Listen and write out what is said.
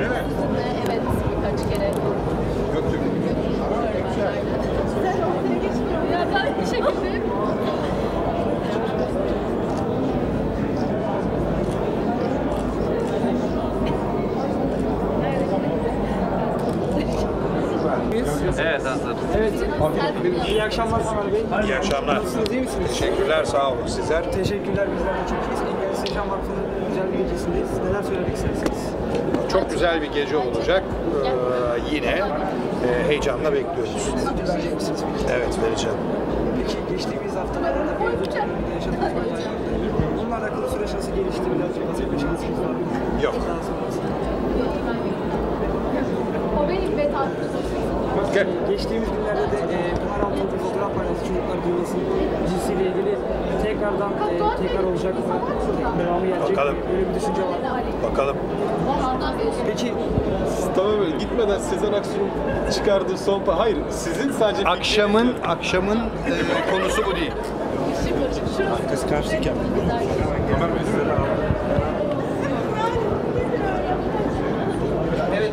Evet. Evet, birkaç kere. Göktürk. Sen ortaya geçmiyor ya, gayet bir şekilde. Evet, hazır. Evet. İyi akşamlar Samer Bey. İyi akşamlar. Nasılsınız, iyi misiniz? Teşekkürler, sağ olun sizler. Teşekkürler, bizler de çok iyiyiz. Sezen Aksu'nun güzel bir gecesindeyiz. Neler söylemek istersiniz? Çok güzel bir gece olacak. Yine heyecanla bekliyoruz. Evet, vereceğim. Peki, geçtiğimiz haftalarda bir yaşadığınız paylaşımda. Bununla alakalı süreç nasıl gelişti? Birazcık nasıl yaşadığınız var mı? Yok. O benim ve geçtiğimiz günlerde de Buhar Altı'nın fotoğraf paylaştığı çocuklar dünyasının cinsiyle ilgili tekrardan tekrar olacak mı? Devamı gelecek mi? Böyle bir düşünce var. Bakalım. Peki tamam öyle gitmeden Sezen Aksu'nun çıkardığı son pay... Hayır, sizin sadece... Akşamın konusu bu değil. Kıskançlık yaptım. Evet,